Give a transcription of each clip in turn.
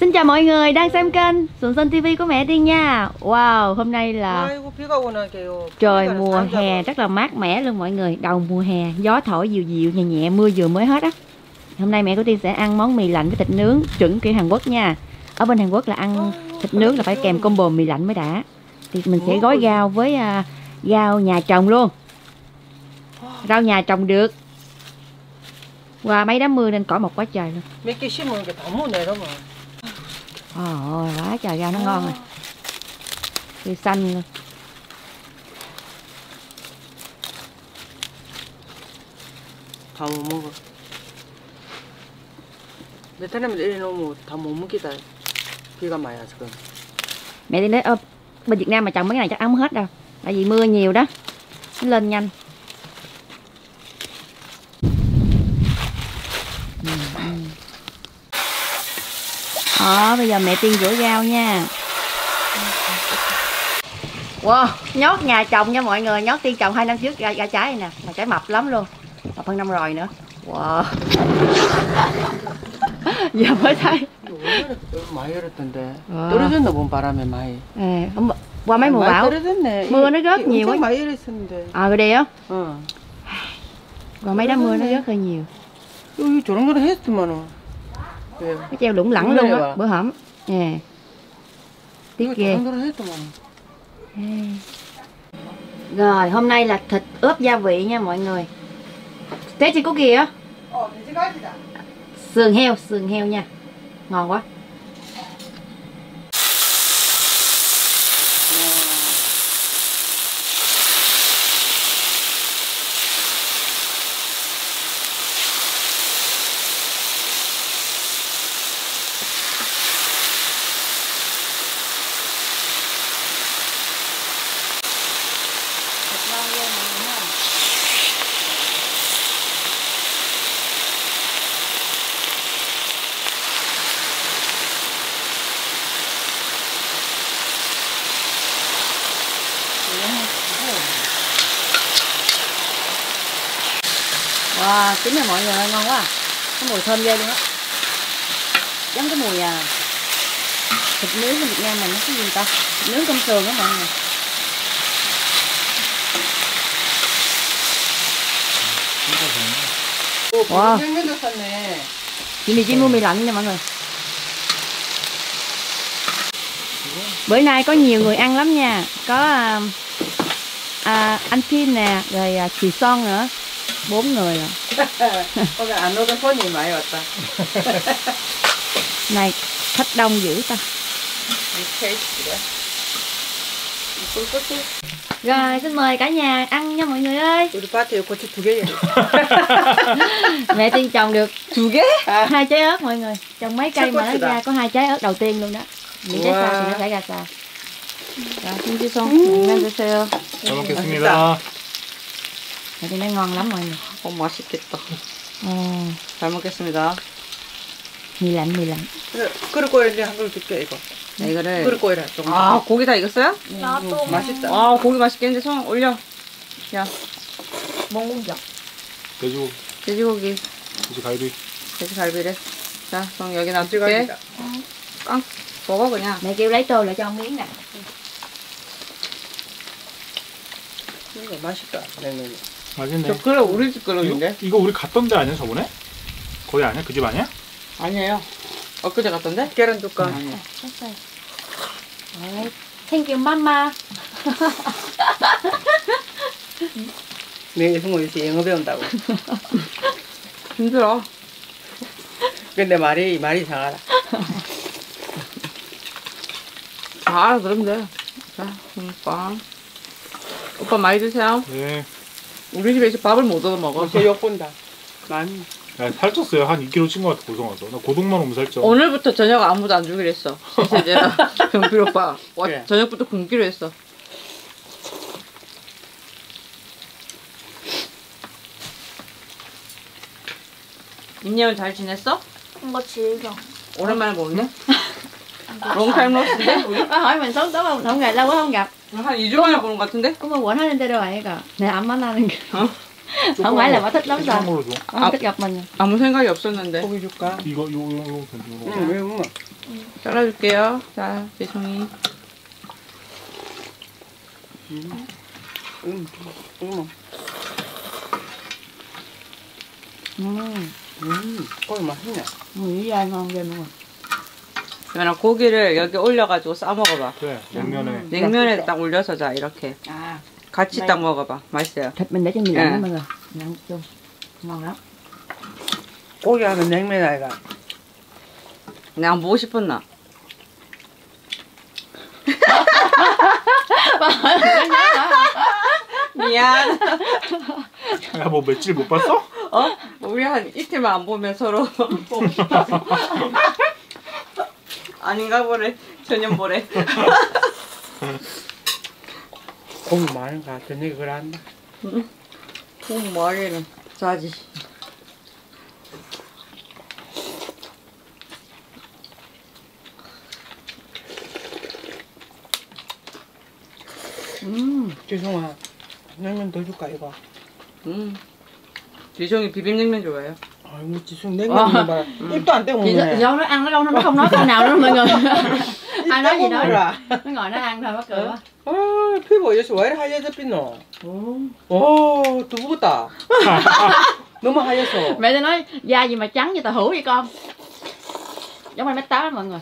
Xin chào mọi người đang xem kênh Xuân Sơn TV của mẹ Tiên nha. Wow, hôm nay là trời mùa hè rất là mát mẻ luôn mọi người. Đầu mùa hè, gió thổi dịu dịu nhẹ nhẹ, mưa vừa mới hết á. Hôm nay mẹ của Tiên sẽ ăn món mì lạnh với thịt nướng chuẩn kiểu Hàn Quốc nha. Ở bên Hàn Quốc là ăn thịt nướng là phải kèm combo mì lạnh mới đã. Thì mình sẽ gói rau với rau nhà trồng luôn. Rau nhà trồng được. Qua mấy đám mưa nên cỏ mọc quá trời luôn. Mấy cái xíu mưa này đó mà. Ôi, quá trời rau nó ngon rồi. Thì xanh luôn. Mẹ đi nói bên Việt Nam mà trồng mấy cái này chắc ăn hết đâu. Tại vì mưa nhiều đó, nó lên nhanh. Bây giờ mẹ Tiên rửa rau nha. Wow, nhót nhà trồng nha mọi người. Nhót Tiên trồng 2 năm trước ra trái này nè. Mà trái mập lắm luôn. Mập hơn năm rồi nữa. Wow. Giờ mới thấy. Qua mấy mùa bão mưa nó rớt nhiều quá. Rồi đi á. Qua mấy đám mưa nó rớt hơi nhiều. Nó treo lủng lẳng luôn á, bữa hổm. Tiếc ghê. Rồi, hôm nay là thịt ướp gia vị nha mọi người. Thế chị có kìa. Sườn heo nha. Ngon quá. Wow, chín rồi mọi người ơi, ngon quá. Cái mùi thơm ghê luôn á. Giống cái mùi thịt nướng của Việt Nam mình, cái gì ta? Thịt nướng trong sườn đó mọi người. Wow. Chị mua mì lạnh nha mọi người. Bữa nay có nhiều người ăn lắm nha. Có anh Kim nè, rồi chị Son nữa. 4 người rồi. Này, khách đông dữ ta. Rồi, xin mời cả nhà ăn nha mọi người ơi. Mẹ Tiên trồng được 2 trái ớt mọi người. Trồng mấy cây mà nó ra có 2 trái ớt đầu tiên luôn đó. Những trái sau thì nó sẽ ra xà. Rồi, xin chú Son. Cảm ơn các bạn. Thì nó ngon lắm mọi người. 맛있겠다. 잘 먹겠습니다. 밀란. 끓을 거에 이제 한 그릇 줄게 이거. 네, 이거를. 끓을 거에 좀. 아, 고기 다 익었어요? 맛있다. 아, 고기 맛있겠는데 손 올려. 야, 멍공자. 돼지고기. 돼지갈비. 돼지갈비래. 자, 손 여기 놔둘게. 깡 먹어 그냥. Mẹ kêu lấy tô lại cho ông miếng nè. 이거 맛있다. 네. 맛있네. 저 그릇 우리 집 그릇인데? 이거 우리 갔던 데 아니야 저번에? 거기 아니야? 그 집 아니야? 아니에요. 엊그제 갔던데? 계란 뚜껑. 아니야. Thank you, mama. 매일 성우에서 영어 배운다고. 힘들어. 근데 말이 잘 알아. 잘 알아 들으면 돼. 자, 빵. 오빠 많이 드세요. 네. 우리 집에서 밥을 못 얻어 먹어. 제 욕본다. 많이. 야, 살쪘어요. 한 2kg 찐 것 같아 고성 와서. 나 고동만 오면 살쪄. 오늘부터 저녁 아무도 안 주기로 했어. 그래서 이제 경필 오빠 그래. 저녁부터 굶기로 했어. 민예원 잘 지냈어? 뭔가 즐겨. 오랜만에 먹네. 롱타임 러스인데? 아, hỏi mình sống tới bao nhiêu ngày lâu quá không gặp. 한 2주 만에 보는 것 같은데? 그러면 원하는 대로 아이가 내 안 만나는 게 không phải là bà thích lắm sao? Không thích gặp mình. 아무 생각이 없었는데. 고기 줄까? 이거 왜 잘라줄게요. 자, 배송이. 고기 맛있네. 이 안 나온 게 뭐. 그러면 고기를 여기 올려가지고 싸 먹어봐. 그래, 냉면에. 냉면에 딱 올려서 자, 이렇게. 아, 같이 딱 먹어봐. 맛있어요. 맨날 냉면 먹어. 그냥 좀 먹어. 고기하면 냉면 아이가. 내가 안 보고 싶었나? 미안. 야, 뭐 며칠 못 봤어? 어? 우리 한 이틀만 안 보면 서로 아닌가 보래. 전염 보래. 고기 많은 거 같은데 그걸 한다. 응? 고기 많이는 싸지. 지성아, 냉면 더 줄까 이거? 지성이 비빔냉면 좋아해요. 아이고 지성 냉면 봐. 입도 안 떼고 먹네. Giờ nó ăn nó đâu nó không nói câu nào nữa mọi người. Ai nói gì nói rồi. Nó ngồi nó ăn thôi bắt cười quá. 아, 피부 요새 왜 이렇게 하얘져 빛노? 오, 두부다. 너무 하얘서. Mẹ tôi nói da gì mà trắng như tàu hủ vậy con? Giống anh mét tám mọi người.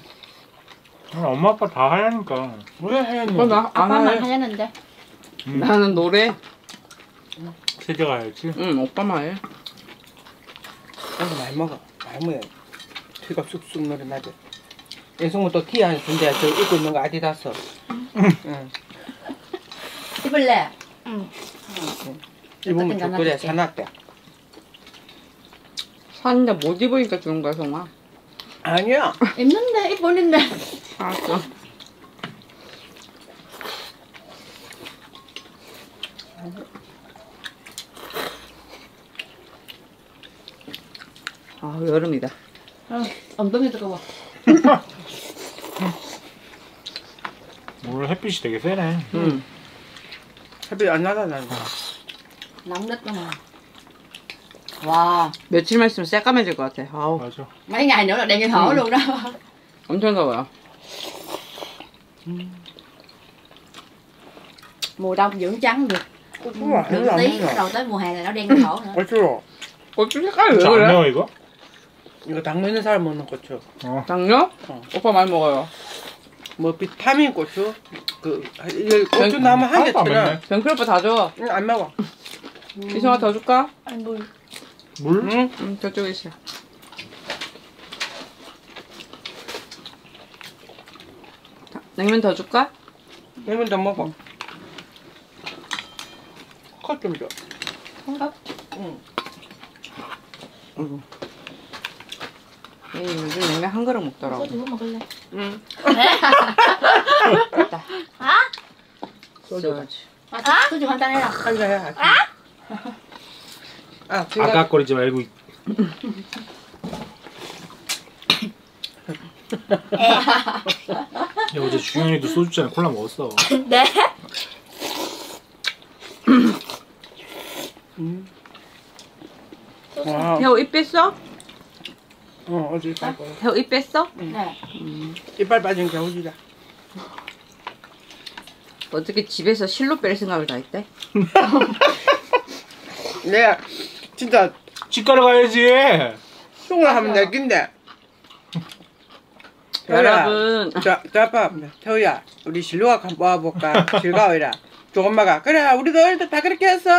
엄마 아빠 다 하얘니까. 왜 하얘니? 아빠만 하얘는데. 나는 노래 세제가 해야지. 응, 오빠만 해. 많이 먹어. 많이 먹어. 티가 쑥쑥 노래 나지. 예성은 또 티 안 준대. 저 입고 있는 거 아디다스. 응. 입을래? 응. 입으면 줄 거래. 사놨대. 샀는데 못 입으니까 주는 거야, 성아? 아니야. 입는데, 입었는데. 알았어. 아, 여름이다. 아, 엉덩이 들어가 봐. 오늘 햇빛이 되게 세네. 응. 햇빛 안 나다니까. 남겼잖아. 와, 며칠만 있으면 새까매질 것 같아. 아우. 맞아. 많이 안 열어, 내게 다 얼룩나. 엄청 더워요. Mùa đông dưỡng trắng được. Được tí, bắt đầu tới mùa hè là nó đen thổ nữa. 고추. 고추 색깔이 왜 그래? 안 매워 이거? 이거 당뇨 있는 사람 먹는 고추. 어. 당뇨? 어. 오빠 많이 먹어요. 뭐 비타민 고추? 그 고추 나무 한 개처럼. 병클 오빠 다 줘. 응, 안 먹어. 이성아 더 줄까? 아니 물. 물? 응, 저쪽에 있어. 냉면 더 줄까? 냉면 더 먹어. 컷 좀 줘. 컵? 응. 에이, 요즘 냉면 한 그릇 먹더라고. 소주 먹을래? 응. 됐다. 아? 소주. 아? 소주 간단해라. 간단해. 아? 아, 아깝거리지 말고. 야, 어제 주영이도 소주잔에 콜라 먹었어. 네? 태호 입 뺐어? 어, 어제 이빨 빠졌어. 태호 입 뺐어? 네. 이빨 빠진 게 호지다. 어떻게 집에서 실로 뺄 생각을 다 했대? 네, 진짜 집가러 가야지. 흉을 하면 될 긴데. 여러분, 자, 아빠, 태호야, 우리 실로가 한번 와볼까? 즐거워라. 조엄마가 그래, 우리도 어릴 때 다 그렇게 했어.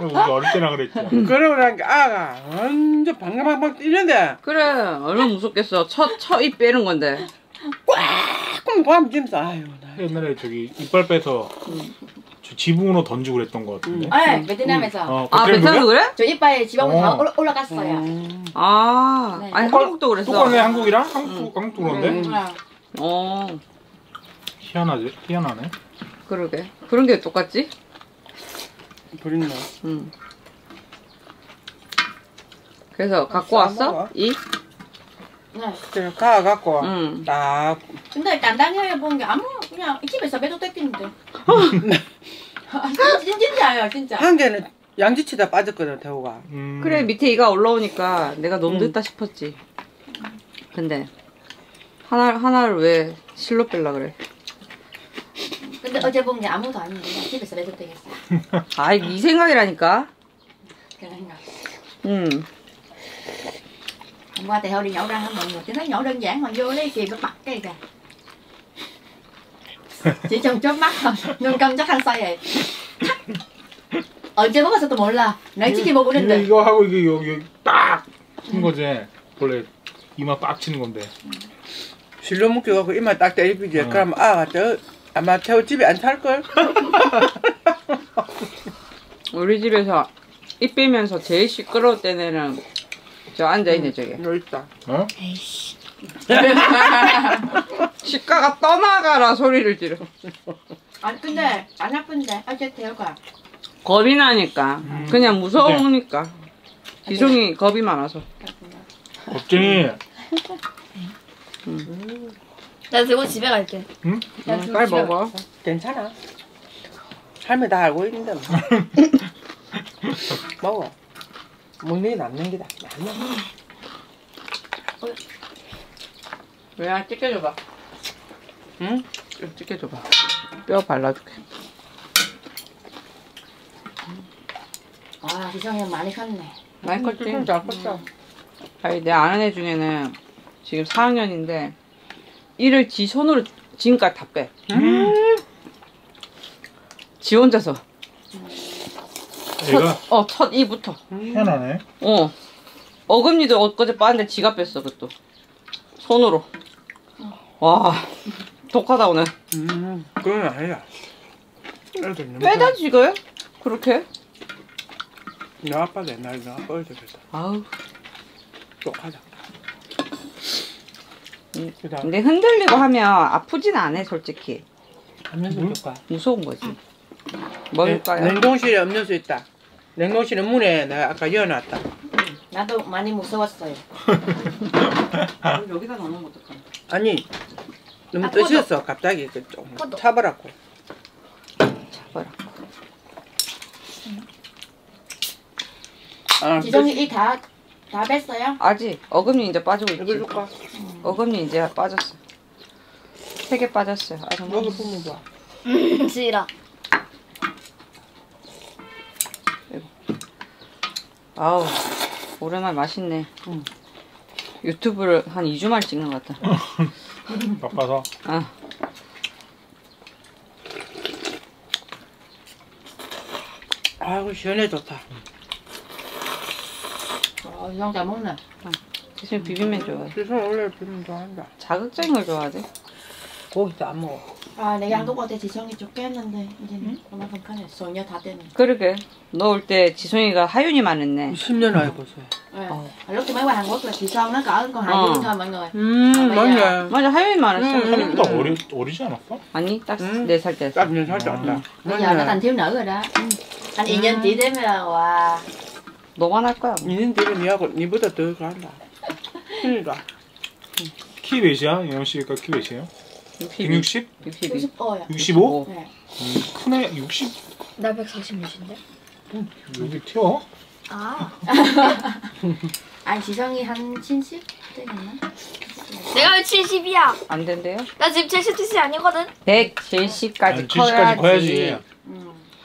우리 어릴 때나 그랬지. 그러고 나니까 아가 완전 방방방 뛰는데. 그래, 얼마나 무섭겠어. 첫 입 빼는 건데. 꽉 찜싸. 아유, 나 옛날에 저기 이빨 빼서 저 지붕으로 던지고 그랬던 것 같은데. 네, 베트남에서. 아, 베트남도 그래? 저 이빨 지붕으로 다 올라갔어요. 아, 네. 아니 한국도 그랬어. 똑같네 한국이랑? 한국도 그런데? 어. 희한하지? 희한하네. 그러게. 그런 게 똑같지? 버린다. 응. 그래서 갖고 왔어? 이? 네. 그래, 가 갖고 와. 응. 딱. 근데 단단히 해본 게 아무 그냥 집에서 매도 뜯기는데. 진짜야 진짜. 한 개는 양지치다 빠졌거든 태호가. 그래 밑에 이가 올라오니까 내가 너무 늦다 싶었지. 근데 하나를 왜 실로 뺄라 그래? 근데 어제 보면 아무도 아닌데 집에서 내도 되겠어. 아이 네 생각이라니까. 그런 생각. Hôm qua thì Heo đi nhậu răng á mọi người, chị thấy nhậu đơn giản mà vô lấy kìa cái mặt cái kìa. Chỉ trong chớp mắt thôi, nương cơm chắc ăn say vậy. 언제 먹었어 또 몰라. 내 치킨 먹었는데. 이거 하고 이게 여기 딱 한 거지. 원래 이마 빡 치는 건데. 실로 묶여 갖고 이마 딱 때리지. 그럼 아, 저 아마 태호 집에 안 살 걸. 우리 집에서 입 빼면서 제일 시끄러울 때는 저 앉아있네 저기. 여기 있다. 어? 에이씨. 시가가 떠나가라 소리를 지르. 아니 근데 안 아픈데 어제 태호가. 겁이 나니까. 그냥 무서우니까. 기종이 겁이 많아서. 겁쟁이. 나 들고 집에 갈게. 응? 빨리 먹어. 괜찮아. 삶에 다 알고 있는데 뭐. 먹어. 먹는 게 남는 게다. 왜 찢겨줘봐. 응? 좀 찢겨줘봐. 뼈 발라줄게. 와, 기성이 많이 컸네. 많이 컸지? 잘 컸어. 아니, 내 아는 애 중에는 지금 4학년인데 일을 지 손으로 지금까지 다 빼. 지 혼자서. 얘가? 첫 이부터. 편하네. 어금니도 엊그제 빠는데 지가 뺐어, 그것도. 손으로. 와, 독하다, 오늘. 그건 아니야. 빼다, 지금? 그렇게? 내 아빠도 옛날에 내가 뻘 되겠다. 아우. 똑하자. 근데 흔들리고 하면 아프진 않아, 솔직히. 음료수 줄까? 무서운 거지. 먹을까요? 냉동실에 음료수 있다. 냉동실에 문에 내가 아까 열어놨다. 나도 많이 무서웠어요. 여기다 넣는 거 어떡하냐? 아니, 너무 뜨셨어. 갑자기 이렇게 좀 차버렸고. 차버렸고. 지정이 이 다 뺐어요? 아직 어금니 이제 빠지고 있지. 어금니 이제 빠졌어. 3개 빠졌어요. 아 정말. 여기 보면 봐. 지라. 아우 오랜만에 맛있네. 유튜브를 한 2주 만에 찍는 것 같다. 바빠서. 아. 아이고 시원해 좋다. 이상 잘 먹네. 지금 비빔면 좋아해. 지금 원래 비빔면 좋아한다. 자극적인 걸 좋아하지? 고기도 안 먹어. 아 내가 한국 어때 지성이 좀 깼는데 이제는 그만큼 가네. 소녀 다 되네. 그러게. 너 올 때 지성이가 하윤이 많았네. 10년 알고 있어요. lúc tụi mấy qua Hàn Quốc là chị Son nó cỡ còn 2 tuổi thôi mọi người. 맞네. 맞아 하윤이 많았어. 하윤이보다 어리지 않았어? 아니 딱 4살 때. 딱 4살 때 왔다. Bây giờ nó thành thiếu nữ rồi đó. Anh Y Nhân chỉ thế mới là wow. 너만 할 거야. 니는 되게 니하고 니보다 더 잘한다. 그러니까. 키 몇이야? 영현 씨가 키 몇이에요? 160? 65야. 65? 네. 큰애 60? 나 146인데. 여기 튀어? 아. 아니 지성이 한 70? 내가 왜 70이야? 안 된대요? 나 지금 70cm 아니거든. 170까지 커야지.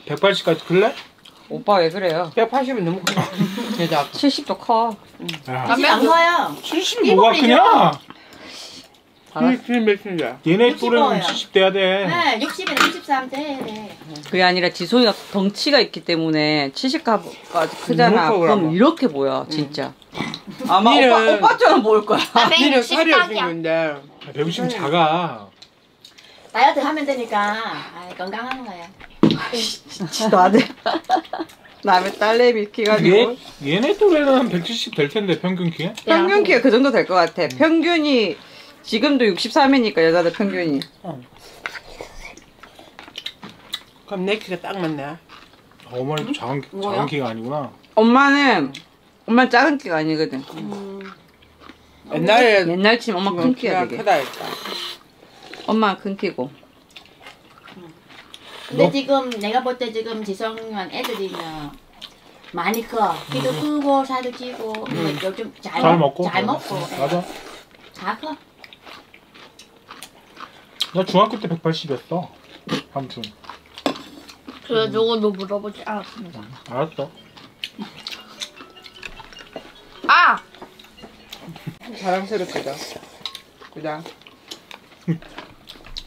180까지 클래? 오빠 왜 그래요? 180은 너무 커. 70도 커. 남편 안 커요. 70 뭐가 크냐? 얘네 또래는 70대야 돼. 네, 60이나 63대 해야 돼. 그게 아니라 지송이가 덩치가 있기 때문에 70까지 크잖아. 그럼 이렇게 보여 진짜. 아마 오빠처럼 보일 거야. 나 160이야. 160은 작아. 다이어트 하면 되니까 건강한 거야. 진짜 나네. 남의 딸내미 키가지고. 얘네 또래는 한 170 될 텐데 평균 키에? 평균 키가 그 정도 될 것 같아. 평균이 지금도 63이니까 여자들 평균이. 그럼 내 키가 딱 맞네. 어머니도 작은 키가 아니구나. 엄마는 작은 키가 아니거든. 옛날 치면 엄마 큰 키야 되게. 크다 했다. 엄마 큰 키고. 근데 지금 내가 볼 때 지금 지성이랑 애들이 많이 커. 키도 크고 살도 찌고 요즘 잘 먹고. 맞아. 작아. 나 중학교 때 180이었어. 함중. 그래, 저거도 물어보지 않았습니다. 알았어. 아! 자랑스럽다. 그냥.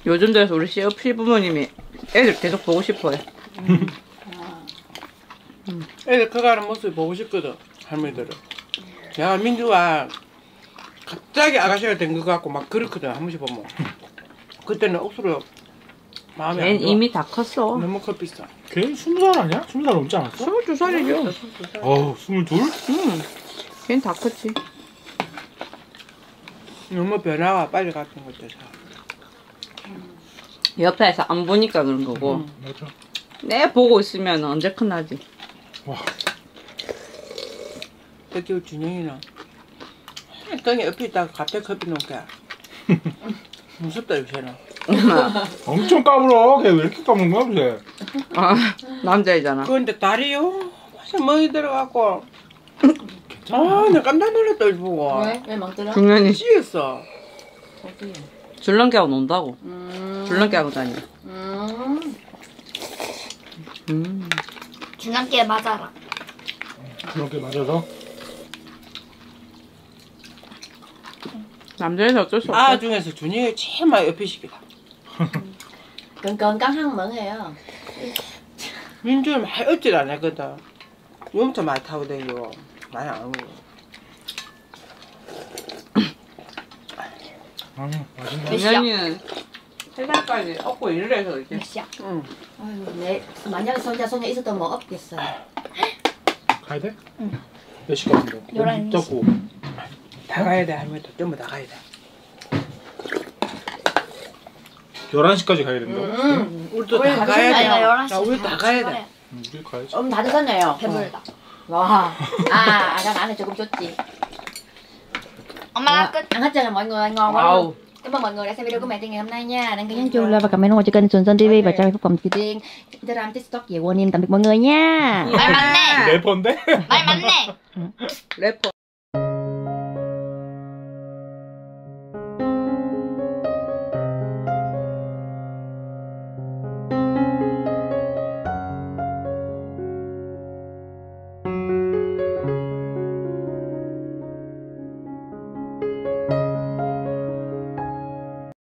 요즘 들어서 우리 CEO 필부모님이 애들 계속 보고 싶어해. 애들 커가는 모습 보고 싶거든, 할머니들은. 야, 민주가 갑자기 아가씨가 된 것 같고 막 그렇거든, 한 번씩 보면. 그때는 억수로 마음이 안 들어. 이미 다 컸어. 너무 컸어. 걔 20살 아니야? 20살 넘지 않았어? 22살이죠. 22살. 어우, 22? 응. 걔는 다 컸지. 너무 변화가 빨리 같은 것 같아서. 옆에서 안 보니까 그런 거고. 맞아. 내 보고 있으면 언제 끝나지. 와. 특히 준영이는 땅에 옆에 있다가 갑자기 커피 놓게. 무섭다 요새는. 엄청 까불어. 걔 왜 이렇게 까불는 거야 요새. 아, 남자이잖아. 그런데 다리요? 무슨 멍이 들어갖고. 아, 나 깜짝 놀랐다 보고. 왜? 왜 막 들어? 중년이 씌었어. 어디에? 줄넘기하고 논다고. 줄넘기하고 다녀. 줄넘기에 맞아라. 줄넘기에 맞아서? 남자에서 어쩔 수 없어. 아 중에서 준이가 제일 많이 옆에 시키다. 그건 건강한 멍해요. 민주는 많이 없질 않았거든. 요부터 많이 타고 다니고 많이 안 오고. 민현이는 세상까지 업고 일을 해서 이렇게. 응. 아유, 내 만약에 손자 있어도 뭐 없겠어. 가야 돼? 응. 몇 시까지? 11시. 다 가야 돼, 할머니도. 전부 다 가야 돼. 11시까지 가야 된다. 응. 우리도 우리 다 가야 돼. 야, 우리 다 가야 돼. 우리 가야지. 다 드셨네요. 배불다. 와. 아, 난 안에 조금 줬지. Mà anh hết trơn là mọi người, ngon quá luôn. Cảm ơn mọi người đã xem video của mẹ trên ngày hôm nay nha. Đăng ký nhấn chuông like và comment ủng hộ cho kênh Xuân Sơn TV và trang Facebook cộng từ điên Instagram, TikTok về Quên Im. Tạm biệt mọi người nha. Bye bye nè. Để phone đấy. Bye bye nè.